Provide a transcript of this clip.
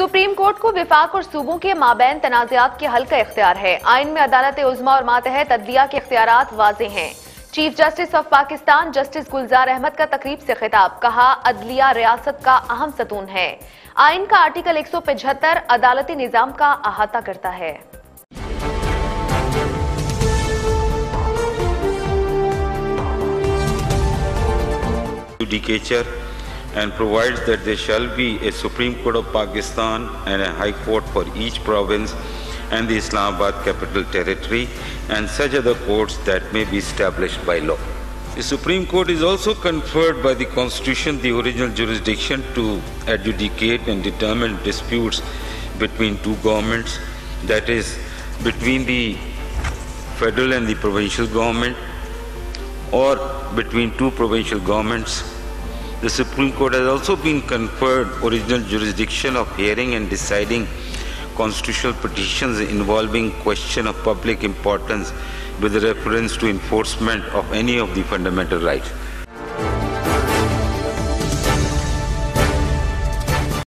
Supreme court को विफाक और सूबों के माबैन तनाज़ात के हल का इख्तियार है। आइन में अदालत उज़्मा और मातहत अदलिया के इख्तियारात वाज़े हैं। Chief justice of Pakistan justice Gulzar Ahmed का तकरीब से खिताब, कहा अदलिया रियासत का अहम सतून है। आइन का आर्टिकल 175 अदालती निजाम का अहाता करता है। And provides that there shall be a Supreme Court of Pakistan and a High Court for each province and the Islamabad Capital Territory and such other courts that may be established by law. The Supreme Court is also conferred by the Constitution the original jurisdiction to adjudicate and determine disputes between two governments, that is, between the federal and the provincial government or between two provincial governments. The Supreme Court has also been conferred original jurisdiction of hearing and deciding constitutional petitions involving question of public importance with reference to enforcement of any of the fundamental rights.